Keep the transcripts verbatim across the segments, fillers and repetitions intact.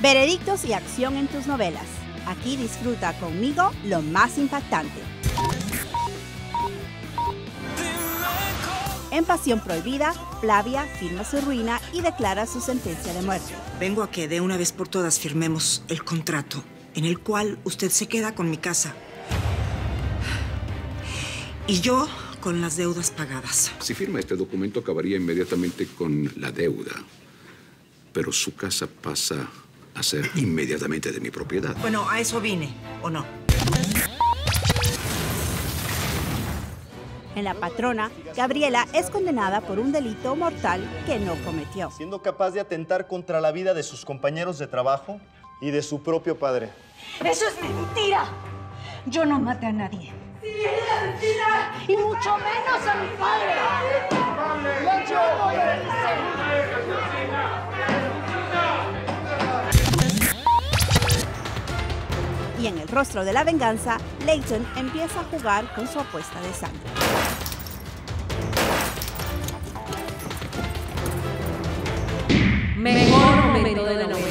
Veredictos y acción en tus novelas. Aquí disfruta conmigo lo más impactante. En Pasión Prohibida, Flavia firma su ruina y declara su sentencia de muerte. Vengo a que de una vez por todas firmemos el contrato en el cual usted se queda con mi casa y yo con las deudas pagadas. Si firma este documento, acabaría inmediatamente con la deuda, pero su casa pasa a ser inmediatamente de mi propiedad. Bueno, a eso vine, ¿o no? En La Patrona, Gabriela es condenada por un delito mortal que no cometió, siendo capaz de atentar contra la vida de sus compañeros de trabajo y de su propio padre. ¡Eso es mentira! Yo no maté a nadie. ¡Sí, es mentira! ¡Y mucho menos a mi padre! Y en El Rostro de la Venganza, Leighton empieza a jugar con su apuesta de sangre. Mejor momento de la novela.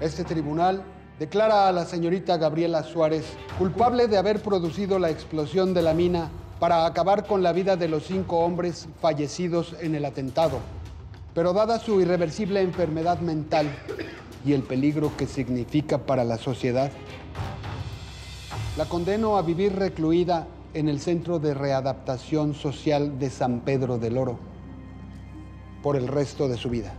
Este tribunal declara a la señorita Gabriela Suárez culpable de haber producido la explosión de la mina para acabar con la vida de los cinco hombres fallecidos en el atentado. Pero dada su irreversible enfermedad mental y el peligro que significa para la sociedad, la condeno a vivir recluida en el Centro de Readaptación Social de San Pedro del Oro por el resto de su vida.